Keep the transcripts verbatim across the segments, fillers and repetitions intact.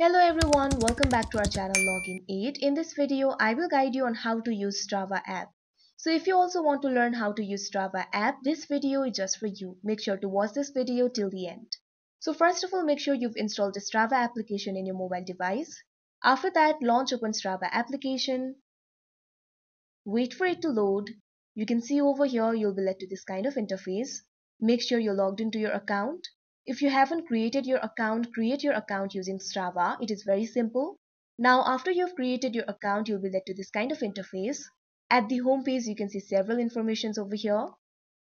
Hello everyone, welcome back to our channel Login eight. In this video, I will guide you on how to use Strava app. So if you also want to learn how to use Strava app, this video is just for you. Make sure to watch this video till the end. So first of all, make sure you've installed the Strava application in your mobile device. After that, launch open Strava application. Wait for it to load. You can see over here, you'll be led to this kind of interface. Make sure you're logged into your account. If you haven't created your account, create your account using Strava. It is very simple. Now, after you've created your account, you'll be led to this kind of interface. At the home page, you can see several informations over here.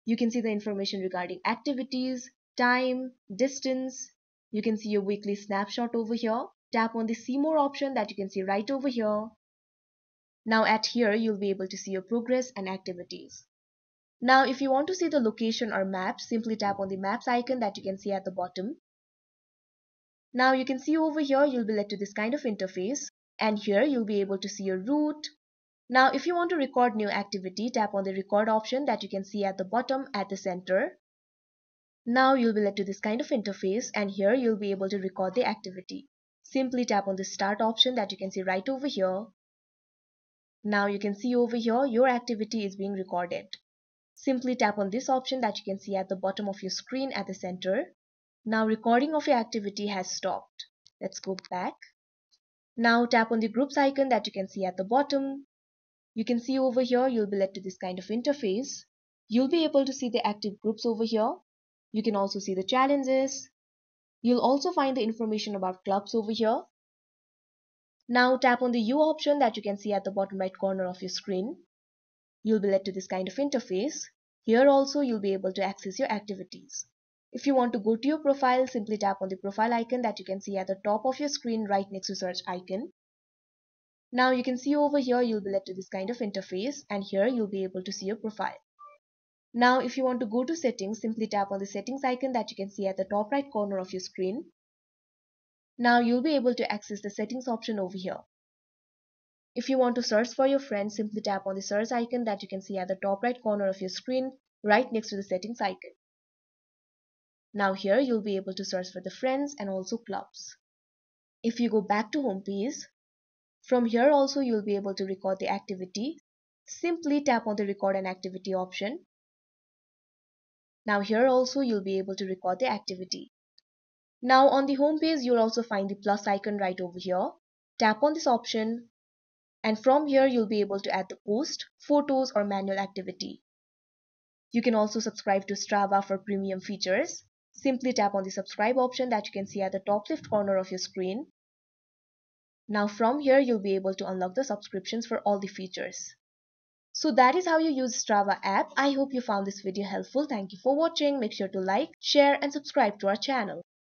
You can see the information regarding activities, time, distance. You can see your weekly snapshot over here. Tap on the See More option that you can see right over here. Now at here, you'll be able to see your progress and activities. Now, if you want to see the location or map, simply tap on the maps icon that you can see at the bottom. Now, you can see over here, you'll be led to this kind of interface. And here, you'll be able to see your route. Now, if you want to record new activity, tap on the record option that you can see at the bottom at the center. Now, you'll be led to this kind of interface. And here, you'll be able to record the activity. Simply tap on the start option that you can see right over here. Now, you can see over here, your activity is being recorded. Simply tap on this option that you can see at the bottom of your screen at the center. Now recording of your activity has stopped. Let's go back. Now tap on the groups icon that you can see at the bottom. You can see over here you'll be led to this kind of interface. You'll be able to see the active groups over here. You can also see the challenges. You'll also find the information about clubs over here. Now tap on the U option that you can see at the bottom right corner of your screen. You'll be led to this kind of interface. Here also you'll be able to access your activities. If you want to go to your profile, simply tap on the profile icon that you can see at the top of your screen right next to search icon. Now you can see over here you'll be led to this kind of interface and here you'll be able to see your profile. Now if you want to go to settings, simply tap on the settings icon that you can see at the top right corner of your screen. Now you'll be able to access the settings option over here. If you want to search for your friend, simply tap on the search icon that you can see at the top right corner of your screen, right next to the settings icon. Now here, you'll be able to search for the friends and also clubs. If you go back to home page, from here also you'll be able to record the activity. Simply tap on the record an activity option. Now here also you'll be able to record the activity. Now on the home page, you'll also find the plus icon right over here. Tap on this option. And from here, you'll be able to add the post, photos, or manual activity. You can also subscribe to Strava for premium features. Simply tap on the subscribe option that you can see at the top left corner of your screen. Now from here, you'll be able to unlock the subscriptions for all the features. So that is how you use Strava app. I hope you found this video helpful. Thank you for watching. Make sure to like, share, and subscribe to our channel.